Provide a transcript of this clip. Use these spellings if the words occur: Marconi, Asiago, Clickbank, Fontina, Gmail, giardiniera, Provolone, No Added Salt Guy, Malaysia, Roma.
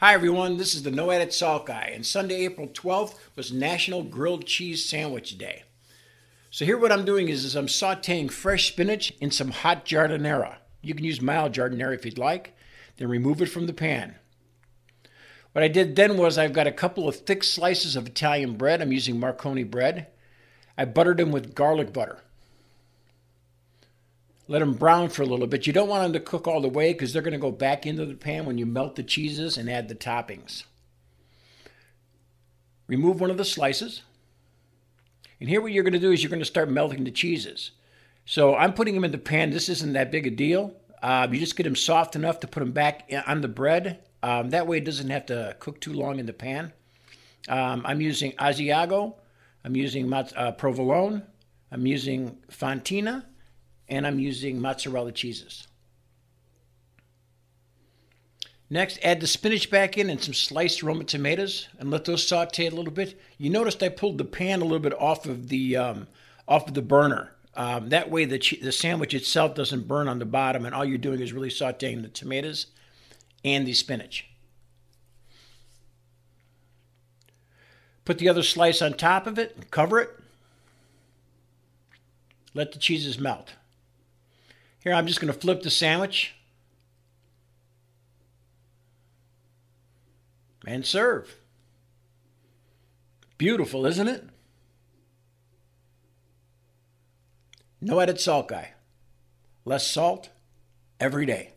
Hi everyone, this is the No Added Salt Guy, and Sunday, April 12th was National Grilled Cheese Sandwich Day. So here what I'm doing is I'm sauteing fresh spinach in some hot giardiniera. You can use mild giardiniera if you'd like, then remove it from the pan. What I did then was I've got a couple of thick slices of Italian bread. I'm using Marconi bread. I buttered them with garlic butter. Let them brown for a little bit. You don't want them to cook all the way because they're going to go back into the pan when you melt the cheeses and add the toppings. Remove one of the slices. And here what you're going to do is you're going to start melting the cheeses. So I'm putting them in the pan. This isn't that big a deal. You just get them soft enough to put them back on the bread. That way it doesn't have to cook too long in the pan. I'm using Asiago. I'm using Provolone. I'm using Fontina. And I'm using mozzarella cheeses. Next, add the spinach back in and some sliced Roma tomatoes and let those saute a little bit. You noticed I pulled the pan a little bit off of the burner. That way the sandwich itself doesn't burn on the bottom, and all you're doing is really sauteing the tomatoes and the spinach. Put the other slice on top of it and cover it. Let the cheeses melt. Here, I'm just going to flip the sandwich and serve. Beautiful, isn't it? No Added Salt Guy. Less salt every day.